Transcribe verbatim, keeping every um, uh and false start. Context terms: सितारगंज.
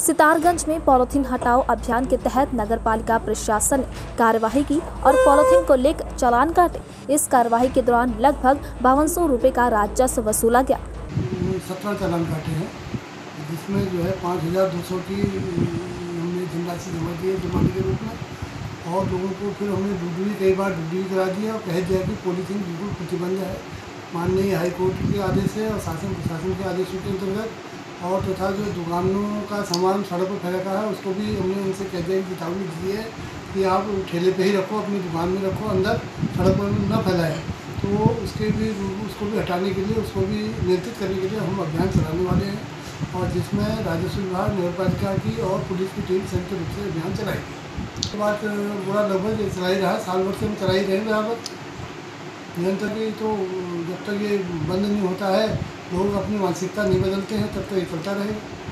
सितारगंज में पॉलीथिन हटाओ अभियान के तहत नगरपालिका प्रशासन ने कार्यवाही की और पॉलीथिन को लेकर चालान काटे। इस कार्यवाही के दौरान लगभग बावन सौ रुपये का राजस्व वसूला गया। सत्रह चालान काटे हैं, जिसमें जो है पाँच हजार दो सौ की हमने धनराशि जमा की है जुर्माने के रूप में, और लोगों को फिर हमने ड्यूटी कई बार ड्यूटी करा दी है और कह दिया कि पॉलीथिन बिल्कुल प्रतिबंध है। माननीय हाईकोर्ट के आदेश है और शासन प्रशासन के आदेशों के अंतर्गत और तथा तो जो दुकानों का सामान सड़क पर फैला है उसको भी हमने उनसे कह दिया कि चेतावनी दी है कि आप ठेले पे ही रखो, अपनी दुकान में रखो, अंदर सड़क पर न फैलाएं। तो उसके भी उसको भी हटाने के लिए, उसको भी नियंत्रित करने के लिए हम अभियान चलाने वाले हैं, और जिसमें राजस्व विभाग, नगरपालिका की और पुलिस की टीम संयुक्त रूप से अभियान चलाएगी। उसके बाद बुरा लगभग चला ही रहा, साल भर से हम चला ही रहे बराबर निरंतर। तो जब तक ये बंद नहीं होता है, लोग अपनी मानसिकता नहीं बदलते हैं, तब तक ये चलता रहेगा।